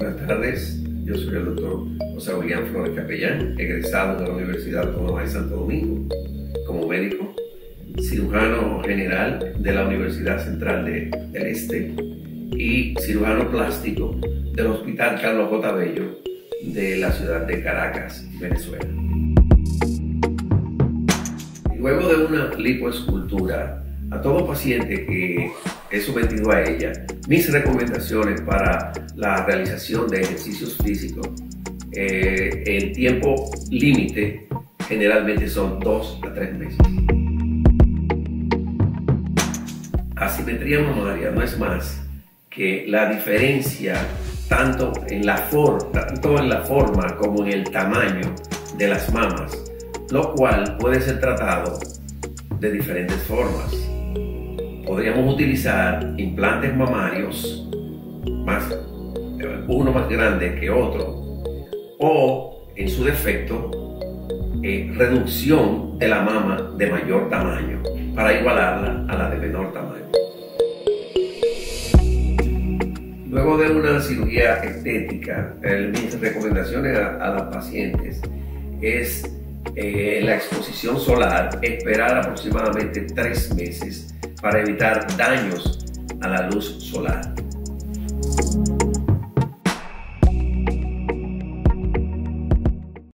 Buenas tardes, yo soy el doctor José Julián Flores Capellán, egresado de la Universidad Autónoma de Santo Domingo, como médico, cirujano general de la Universidad Central de l Este y cirujano plástico del Hospital Carlos J. Tabello de la ciudad de Caracas, Venezuela. Luego de una lipoescultura, a todo paciente que he sometido a ella, mis recomendaciones para la realización de ejercicios físicos en tiempo límite generalmente son 2 a 3 meses. Asimetría mamaria no es más que la diferencia tanto en la forma como en el tamaño de las mamas, lo cual puede ser tratado de diferentes formas. Podríamos utilizar implantes mamarios, uno más grande que otro, o en su defecto, reducción de la mama de mayor tamaño para igualarla a la de menor tamaño. Luego de una cirugía estética, mis recomendaciones a las pacientes es la exposición solar, esperar aproximadamente 3 meses para evitar daños a la luz solar.